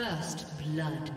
First blood.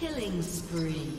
Killing spree.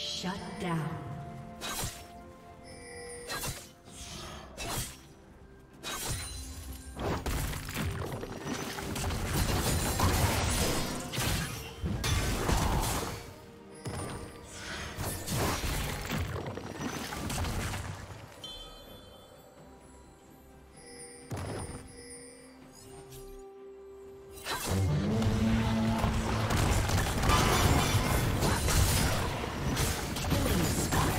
Shut down. Killing spree.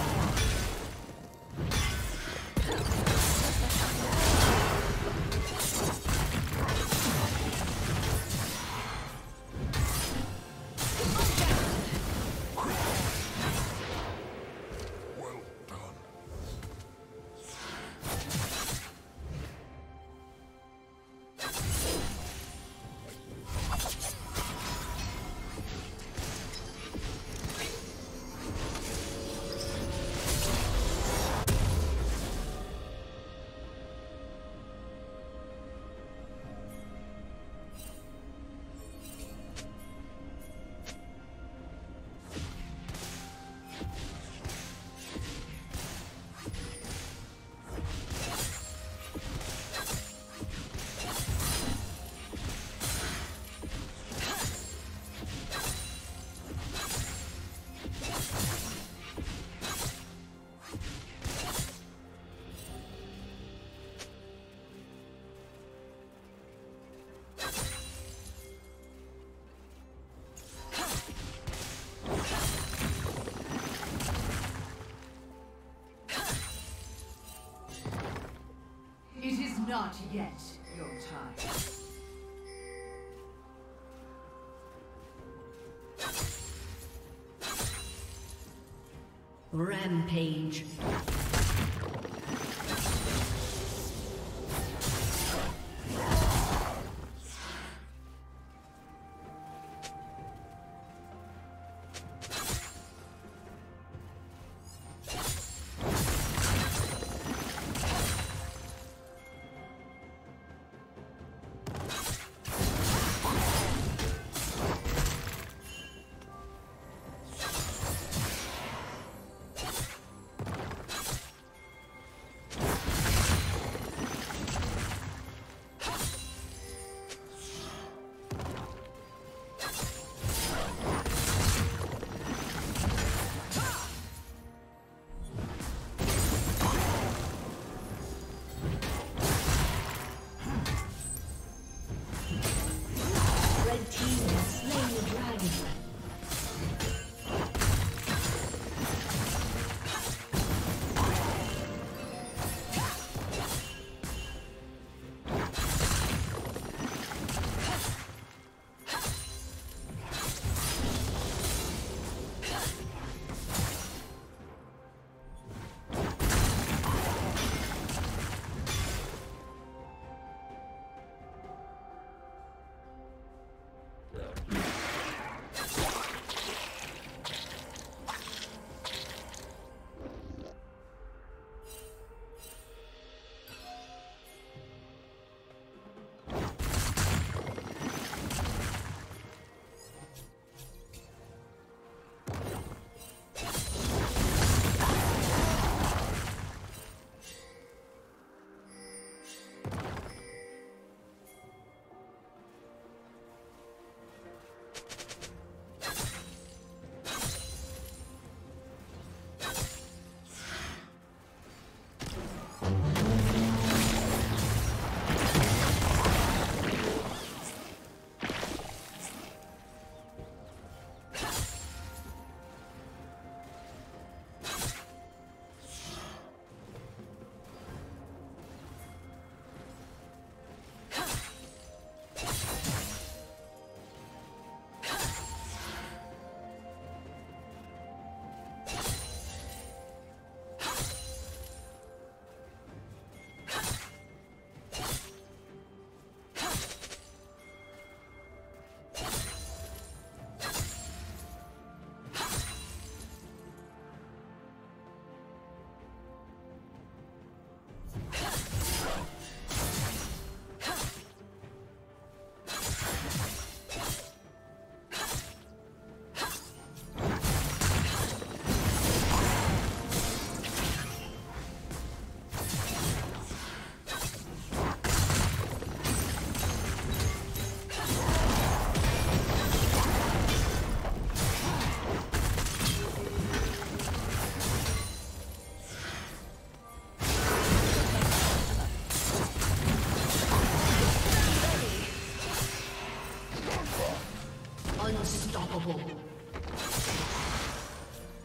Not yet your time. Rampage.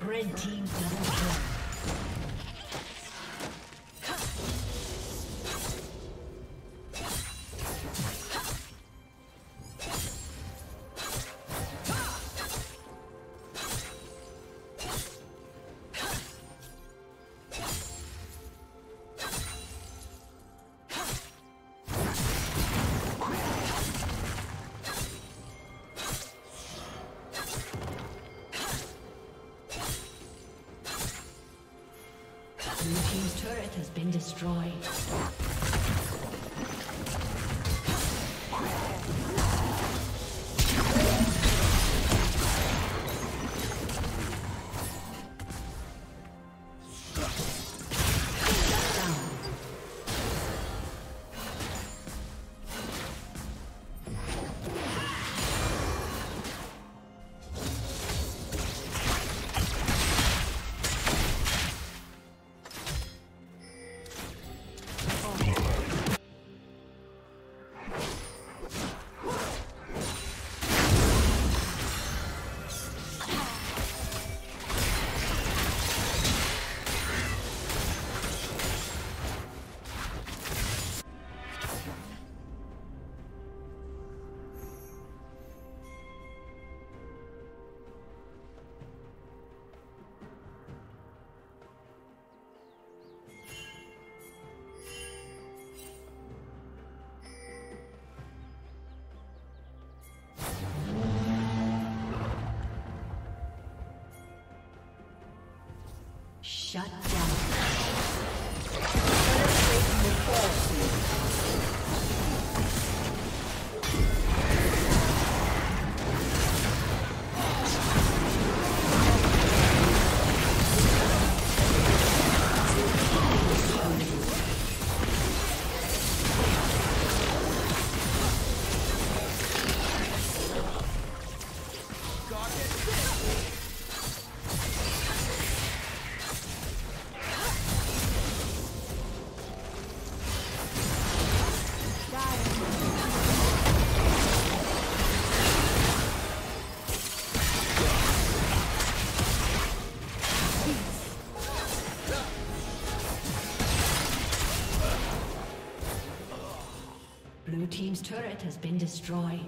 Red team double kill. Has been destroyed. Shut down. Blue team's turret has been destroyed.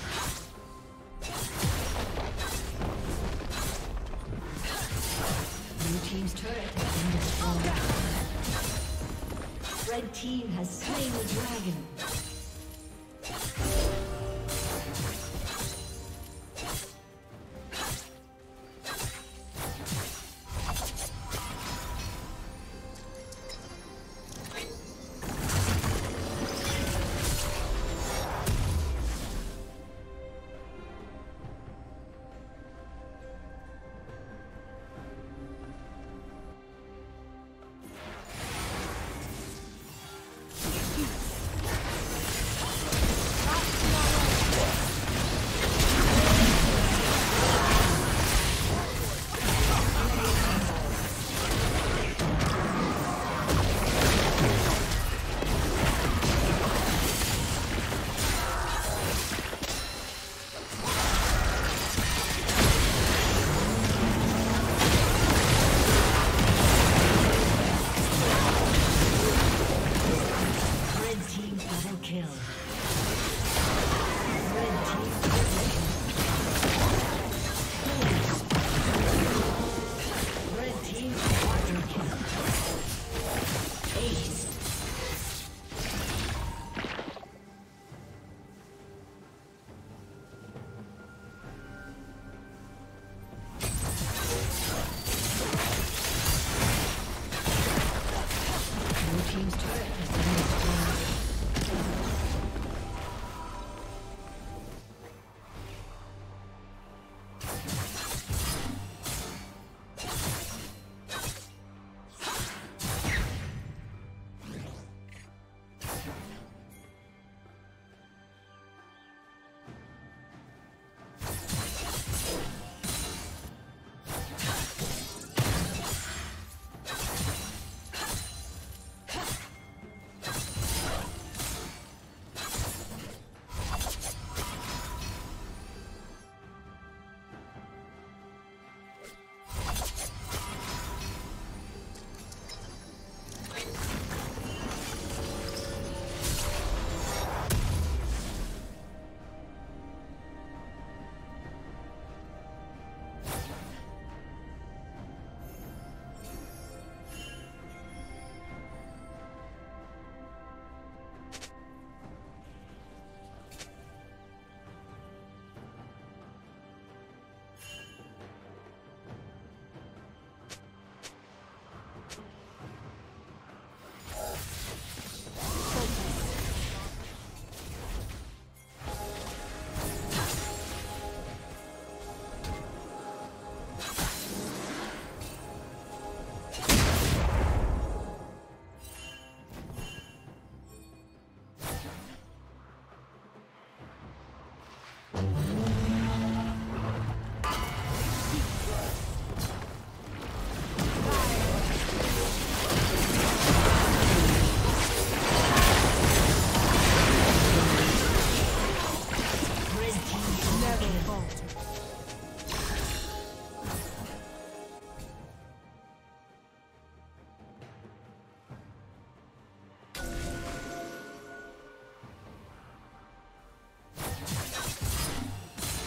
Blue team's turret has been destroyed. Red team has slain the dragon.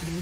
Blue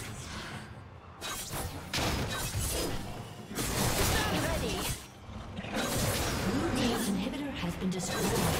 Blue team's inhibitor has been destroyed.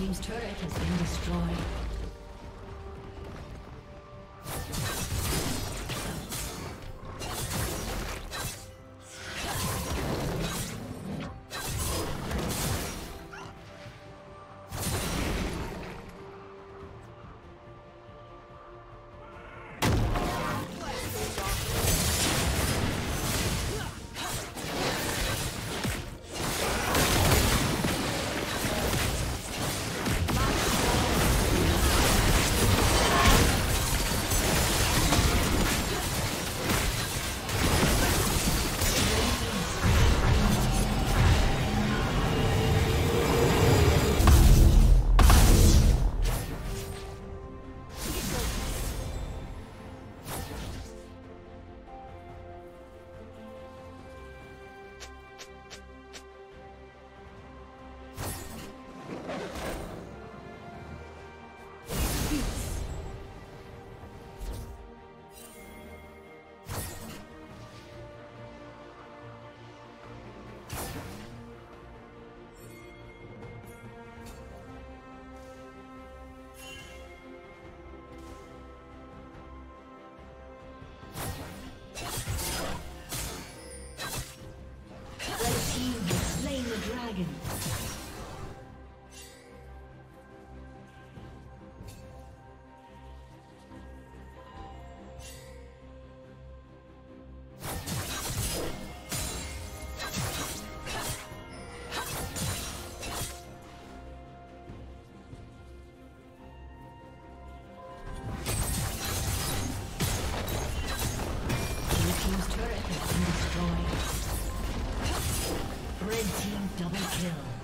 team's turret has been destroyed. Red team double kill.